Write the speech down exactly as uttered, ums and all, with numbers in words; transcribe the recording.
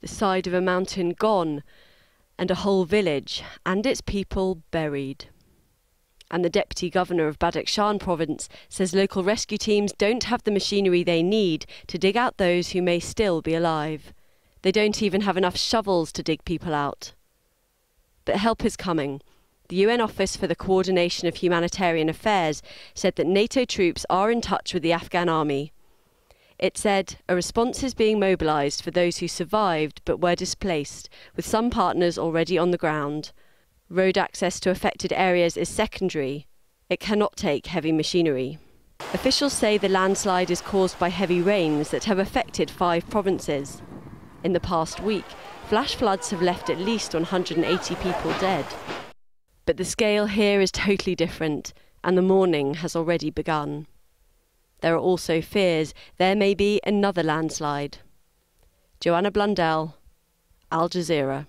the side of a mountain gone, and a whole village and its people buried. And the Deputy Governor of Badakhshan province says local rescue teams don't have the machinery they need to dig out those who may still be alive. They don't even have enough shovels to dig people out. But help is coming. The U N Office for the Coordination of Humanitarian Affairs said that NATO troops are in touch with the Afghan army. It said a response is being mobilised for those who survived but were displaced, with some partners already on the ground. Road access to affected areas is secondary. It cannot take heavy machinery. Officials say the landslide is caused by heavy rains that have affected five provinces. In the past week, flash floods have left at least one hundred eighty people dead. But the scale here is totally different, and the mourning has already begun. There are also fears there may be another landslide. Joanna Blundell, Al Jazeera.